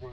Wow.